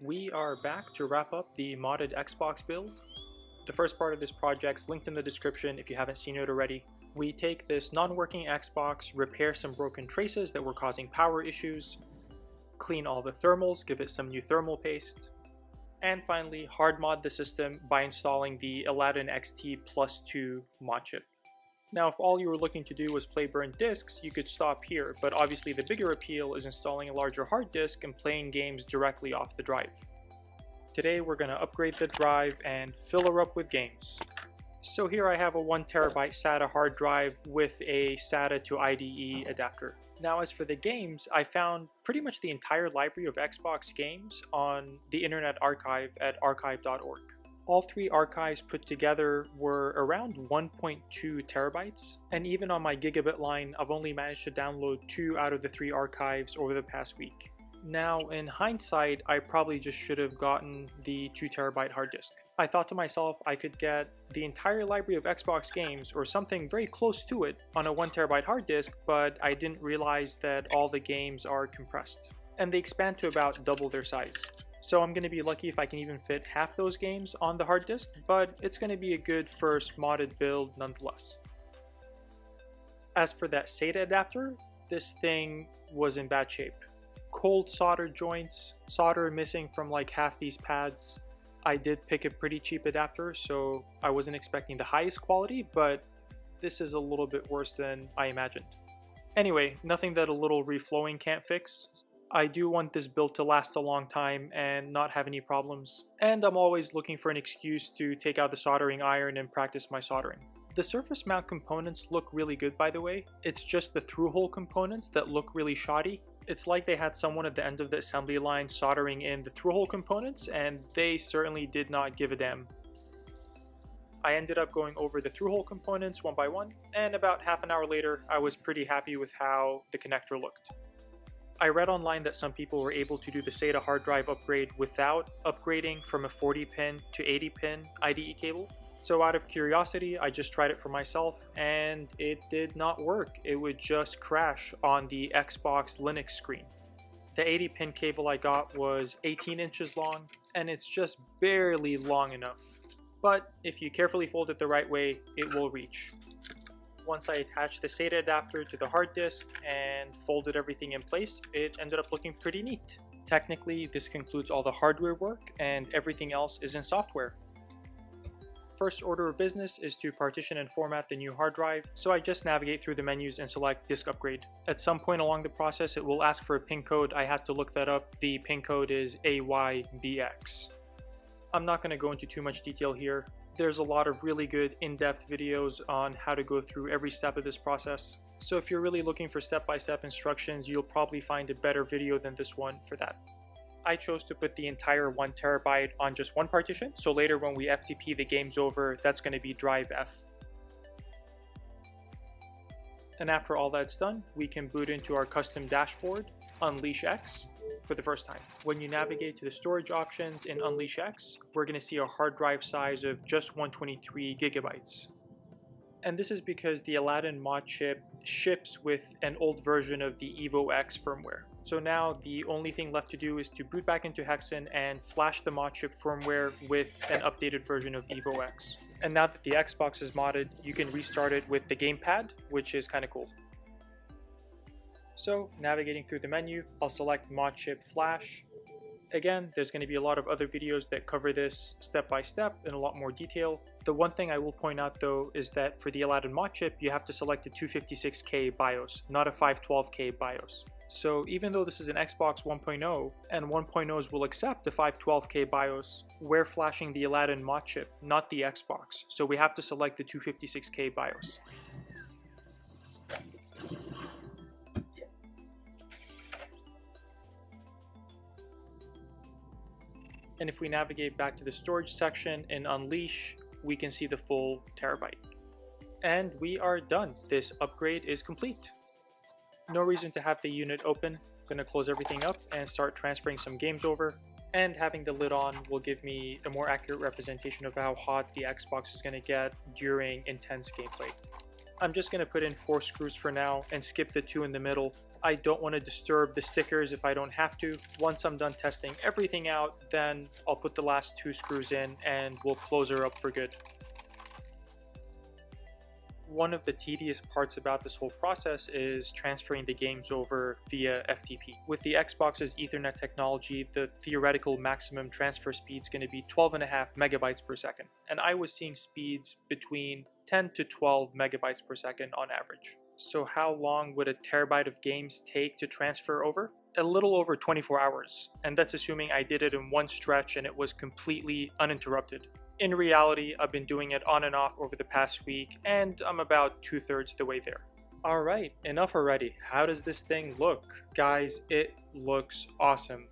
We are back to wrap up the modded Xbox build. The first part of this project's linked in the description if you haven't seen it already. We take this non-working Xbox, repair some broken traces that were causing power issues, clean all the thermals, give it some new thermal paste, and finally hard mod the system by installing the Aladdin XT Plus 2 mod chip. Now, if all you were looking to do was play burned discs, you could stop here, but obviously the bigger appeal is installing a larger hard disk and playing games directly off the drive. Today we're going to upgrade the drive and fill her up with games. So here I have a 1TB SATA hard drive with a SATA to IDE adapter. Now as for the games, I found pretty much the entire library of Xbox games on the Internet Archive at archive.org. All three archives put together were around 1.2 terabytes, and even on my gigabit line I've only managed to download 2 out of the 3 archives over the past week. Now in hindsight, I probably just should have gotten the 2TB hard disk. I thought to myself I could get the entire library of Xbox games or something very close to it on a 1TB hard disk, but I didn't realize that all the games are compressed and they expand to about double their size. So I'm going to be lucky if I can even fit half those games on the hard disk, but it's going to be a good first modded build nonetheless. As for that SATA adapter, this thing was in bad shape. Cold solder joints, solder missing from like half these pads. I did pick a pretty cheap adapter, so I wasn't expecting the highest quality, but this is a little bit worse than I imagined. Anyway, nothing that a little reflowing can't fix. I do want this build to last a long time and not have any problems, and I'm always looking for an excuse to take out the soldering iron and practice my soldering. The surface mount components look really good, by the way. It's just the through-hole components that look really shoddy. It's like they had someone at the end of the assembly line soldering in the through-hole components, and they certainly did not give a damn. I ended up going over the through-hole components one by one, and about half an hour later I was pretty happy with how the connector looked. I read online that some people were able to do the SATA hard drive upgrade without upgrading from a 40-pin to 80-pin IDE cable. So out of curiosity, I just tried it for myself, and it did not work. It would just crash on the Xbox Linux screen. The 80-pin cable I got was 18 inches long, and it's just barely long enough. But if you carefully fold it the right way, it will reach. Once I attached the SATA adapter to the hard disk and folded everything in place, it ended up looking pretty neat. Technically, this concludes all the hardware work, and everything else is in software. First order of business is to partition and format the new hard drive, so I just navigate through the menus and select disk upgrade. At some point along the process, it will ask for a PIN code. I had to look that up. The PIN code is AYBX. I'm not going to go into too much detail here. There's a lot of really good in-depth videos on how to go through every step of this process. So if you're really looking for step-by-step instructions, you'll probably find a better video than this one for that. I chose to put the entire 1TB on just one partition, so later when we FTP the games over, that's going to be drive F. And after all that's done, we can boot into our custom dashboard, Unleash X, for the first time. When you navigate to the storage options in Unleash X, we're going to see a hard drive size of just 123 gigabytes. And this is because the Aladdin mod chip ships with an old version of the Evo X firmware. So now the only thing left to do is to boot back into Hexen and flash the mod chip firmware with an updated version of Evo X. And now that the Xbox is modded, you can restart it with the gamepad, which is kind of cool. So navigating through the menu, I'll select mod chip flash. Again, there's going to be a lot of other videos that cover this step by step in a lot more detail. The one thing I will point out though is that for the Aladdin mod chip, you have to select a 256K BIOS, not a 512K BIOS. So even though this is an Xbox 1.0 and 1.0s will accept the 512K BIOS, we're flashing the Aladdin mod chip, not the Xbox. So we have to select the 256K BIOS. And if we navigate back to the storage section in Unleash, we can see the full terabyte. And we are done. This upgrade is complete. No reason to have the unit open. Gonna close everything up and start transferring some games over. And having the lid on will give me a more accurate representation of how hot the Xbox is gonna get during intense gameplay. I'm just going to put in 4 screws for now and skip the 2 in the middle. I don't want to disturb the stickers if I don't have to. Once I'm done testing everything out, then I'll put the last 2 screws in and we'll close her up for good. One of the tedious parts about this whole process is transferring the games over via FTP. With the Xbox's Ethernet technology, the theoretical maximum transfer speed is going to be 12.5 megabytes per second. And I was seeing speeds between 10 to 12 megabytes per second on average. So how long would a terabyte of games take to transfer over? A little over 24 hours. And that's assuming I did it in one stretch and it was completely uninterrupted. In reality, I've been doing it on and off over the past week, and I'm about 2/3 the way there. Alright, enough already. How does this thing look? Guys, it looks awesome.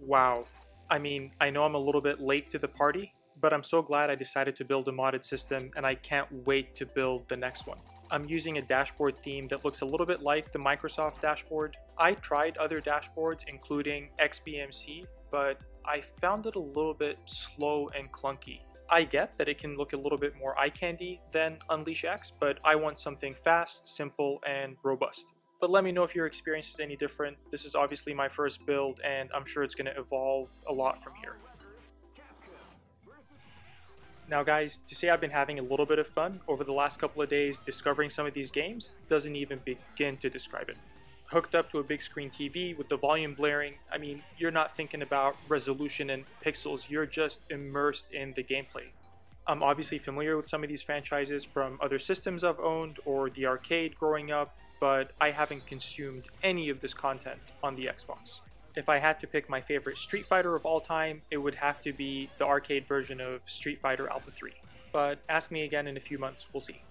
Wow. I mean, I know I'm a little bit late to the party, but I'm so glad I decided to build a modded system, and I can't wait to build the next one. I'm using a dashboard theme that looks a little bit like the Microsoft dashboard. I tried other dashboards, including XBMC, but I found it a little bit slow and clunky. I get that it can look a little bit more eye candy than Unleash X, but I want something fast, simple, and robust. But let me know if your experience is any different. This is obviously my first build, and I'm sure it's going to evolve a lot from here. Now guys, to say I've been having a little bit of fun over the last couple of days discovering some of these games doesn't even begin to describe it. Hooked up to a big screen TV with the volume blaring, I mean, you're not thinking about resolution and pixels, you're just immersed in the gameplay. I'm obviously familiar with some of these franchises from other systems I've owned or the arcade growing up, but I haven't consumed any of this content on the Xbox. If I had to pick my favorite Street Fighter of all time, it would have to be the arcade version of Street Fighter Alpha 3. But ask me again in a few months, we'll see.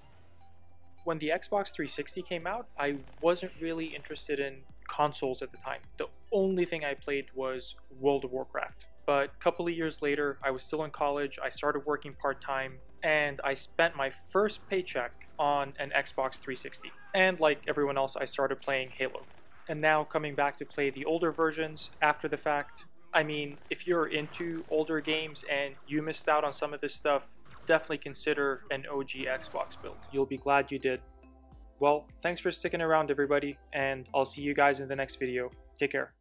When the Xbox 360 came out, I wasn't really interested in consoles at the time. The only thing I played was World of Warcraft. But a couple of years later, I was still in college, I started working part-time, and I spent my first paycheck on an Xbox 360. And like everyone else, I started playing Halo. And now coming back to play the older versions after the fact, I mean, if you're into older games and you missed out on some of this stuff, definitely consider an OG Xbox build. You'll be glad you did. Well, thanks for sticking around everybody, and I'll see you guys in the next video. Take care.